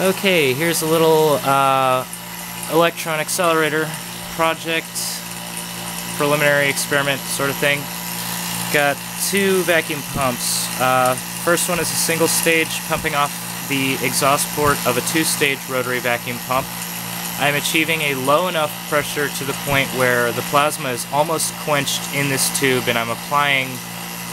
Okay, here's a little electron accelerator project, preliminary experiment sort of thing. Got two vacuum pumps. First one is a single stage pumping off the exhaust port of a two-stage rotary vacuum pump. I'm achieving a low enough pressure to the point where the plasma is almost quenched in this tube, and I'm applying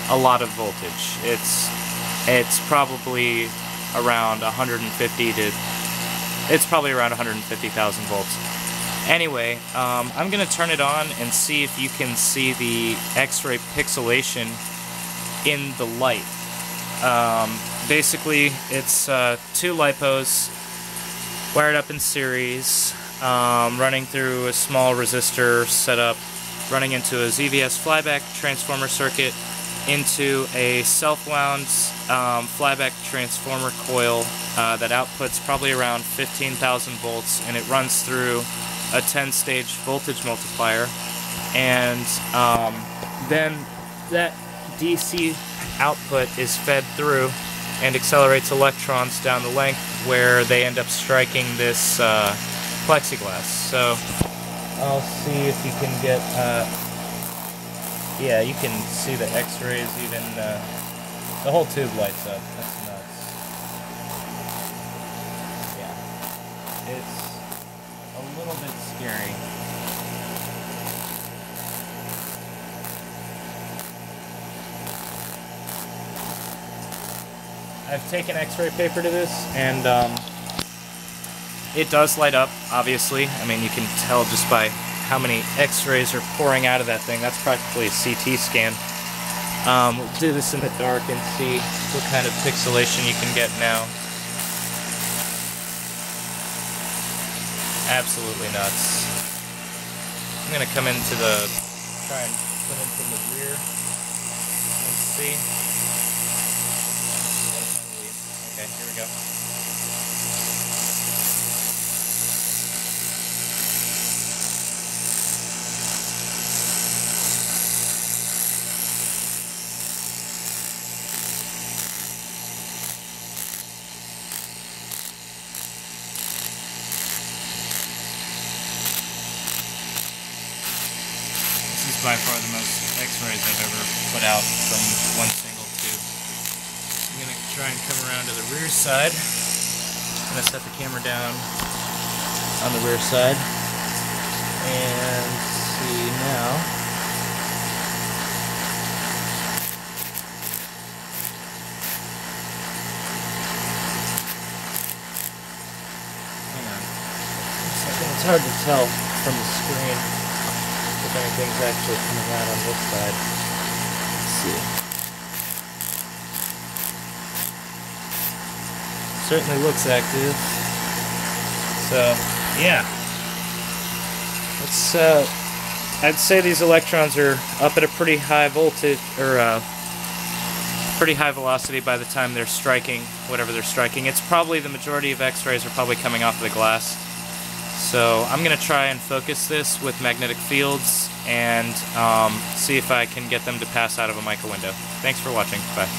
a lot of voltage. It's probably around 150,000 volts. Anyway, I'm going to turn it on and see if you can see the X-ray pixelation in the light. Basically, it's two LiPos wired up in series, running through a small resistor setup, running into a ZVS flyback transformer circuit, into a self-wound flyback transformer coil that outputs probably around 15,000 volts, and it runs through a 10-stage voltage multiplier, and then that DC output is fed through and accelerates electrons down the length where they end up striking this plexiglass. So I'll see if you can get, yeah, you can see the X-rays, even the whole tube lights up. That's nuts. Yeah, it's a little bit scary. I've taken X-ray paper to this, and it does light up, obviously. I mean, you can tell just by how many X-rays are pouring out of that thing. That's practically a CT scan. We'll do this in the dark and see what kind of pixelation you can get now. Absolutely nuts. I'm gonna come into the, try and come in from the rear and see. Okay, here we go. By far the most X-rays I've ever put out from one single tube. I'm going to try and come around to the rear side. I'm going to set the camera down on the rear side and see now. Hang on. It's hard to tell from the screen if anything's actually coming out on this side. Let's see. Certainly looks active. So, yeah. Let's, I'd say these electrons are up at a pretty high voltage, or pretty high velocity by the time they're striking, whatever they're striking. It's probably, the majority of X-rays are probably coming off of the glass. So I'm going to try and focus this with magnetic fields and see if I can get them to pass out of a mica window. Thanks for watching. Bye.